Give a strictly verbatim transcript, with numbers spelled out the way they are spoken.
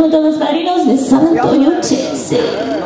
uno de los marinos de San Antonio, Texas.